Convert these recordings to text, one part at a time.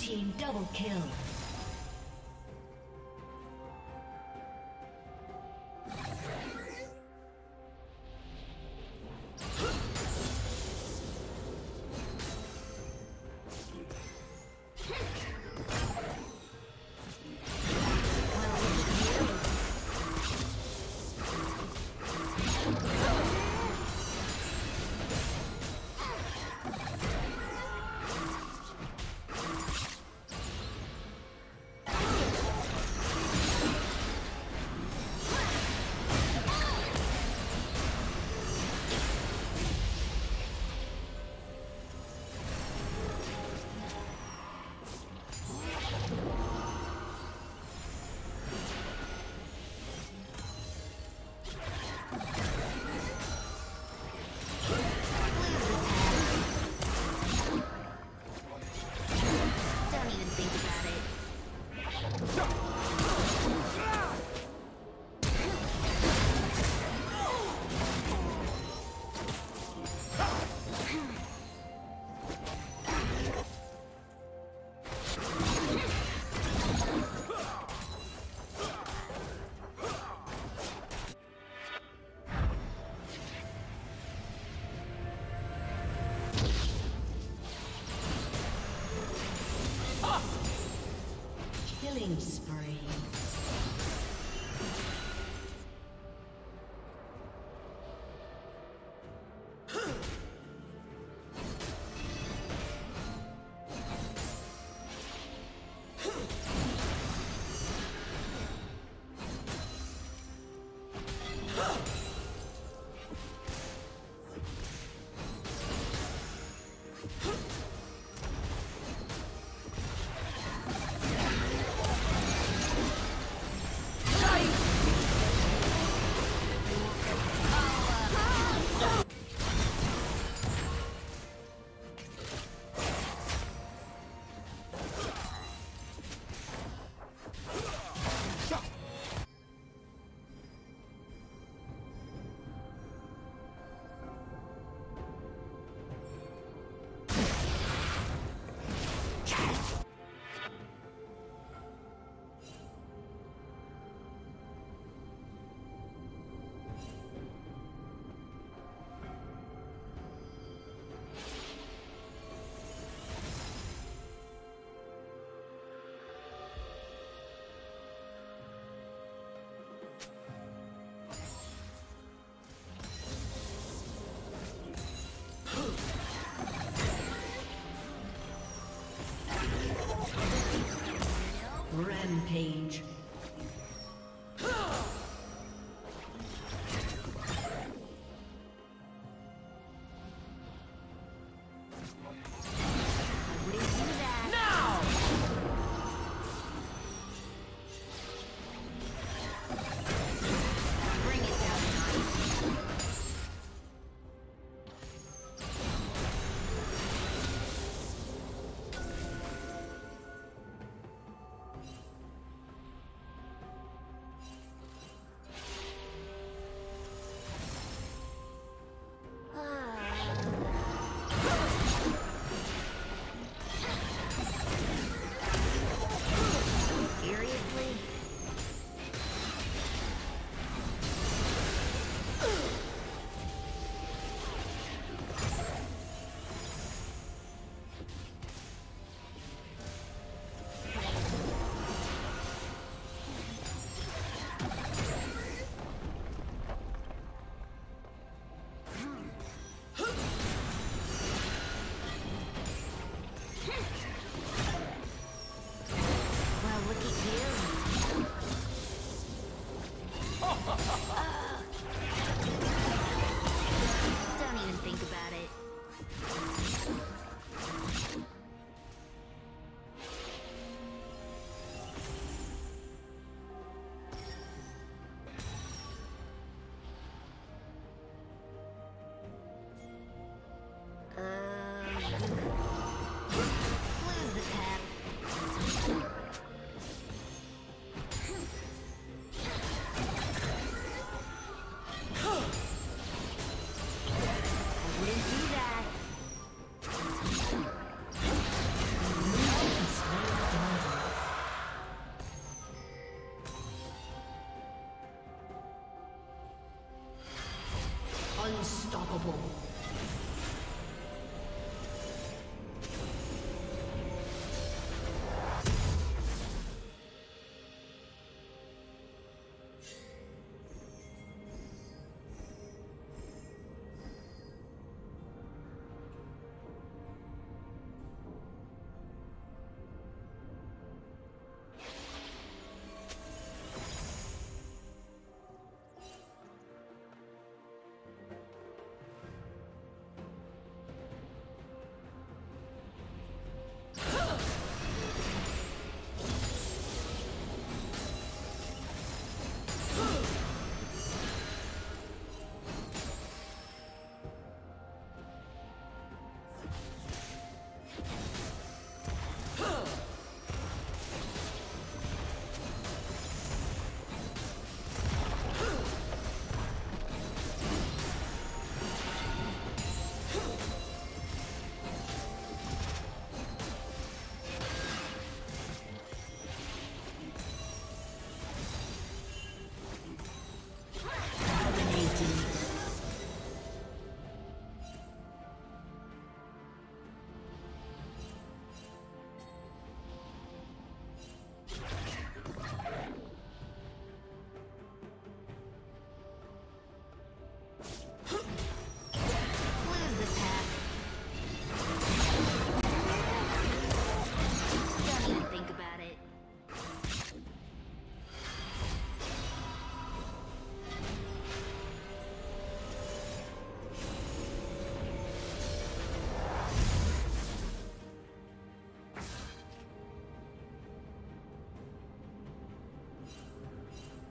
team double kill. Rampage.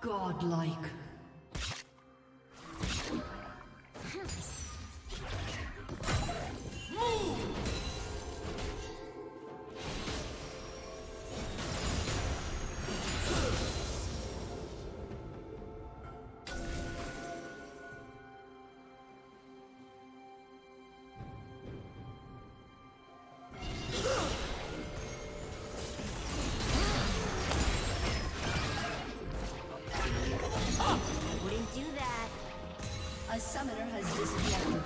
Godlike. A summoner has disappeared.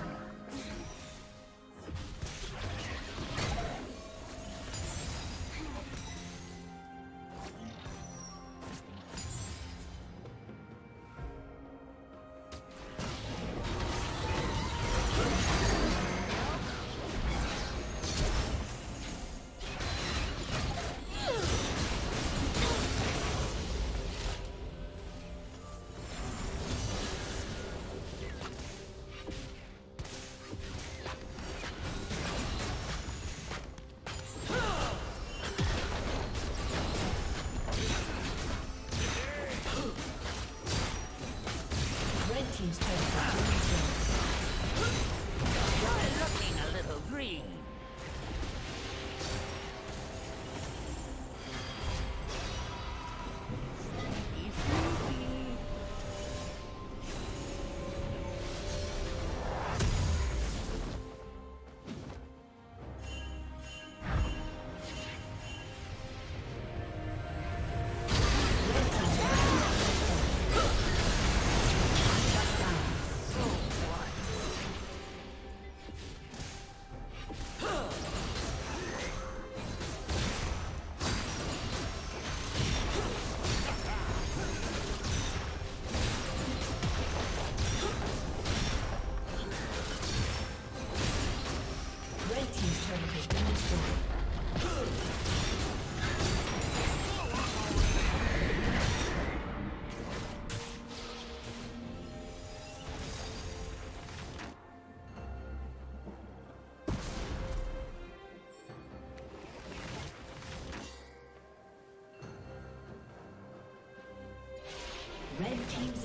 Red Team's